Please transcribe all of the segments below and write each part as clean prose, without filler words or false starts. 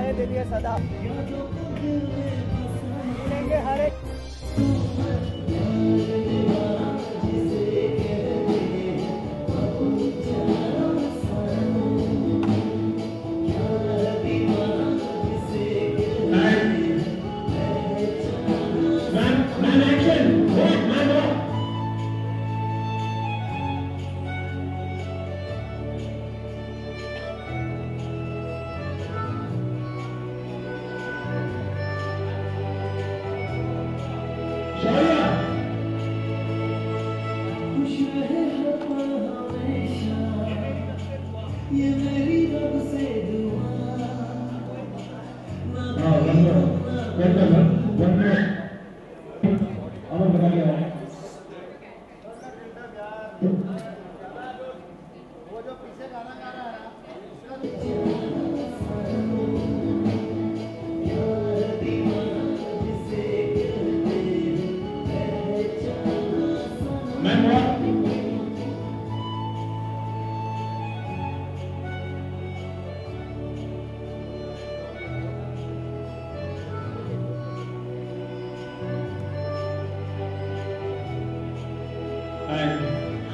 है दिल ये सदा मिलेंगे हर एक।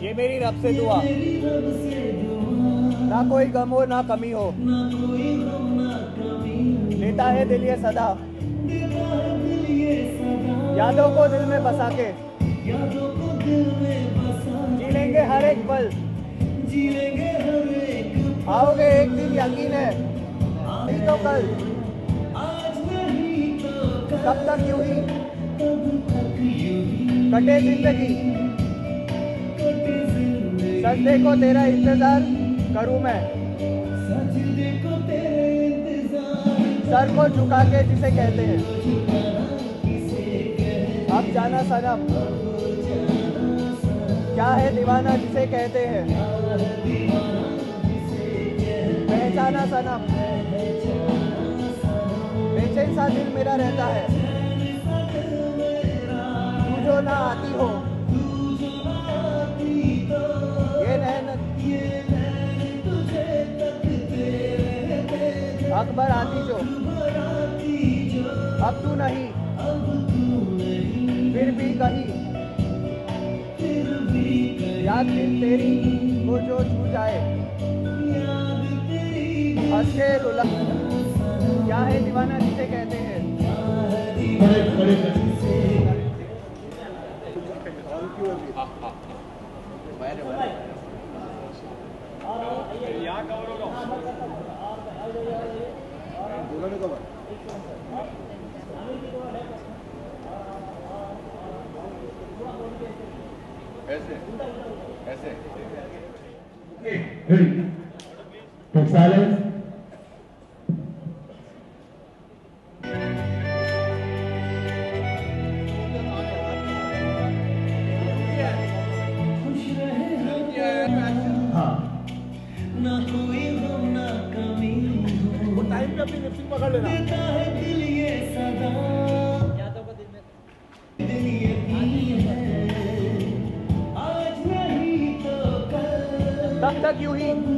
ये मेरी रब से दुआ ना कोई गम हो ना कमी हो, देता है दिल ये सदा यादों को दिल में बसा के जी लेंगे हर एक पल। आओगे एक दिन यकीन है नहीं तो कल, तब तक यूं ही कटे जिंदगी। सजदे को तेरा इंतजार करूं मैं, सर को झुका के जिसे कहते हैं। अब जाना सनम क्या है दीवाना जिसे कहते हैं, पहचाना सनम बेचैन सा दिल मेरा रहता है। तू जो ना आती हो अकबर आती जो अब तू नहीं, फिर भी कहीं याद दिल तेरी वो जो छू जाए। हंसे रुला क्या है दीवाना जिसे कहते हैं। यहाँ कवर हो ऐसे तब तक यूं ही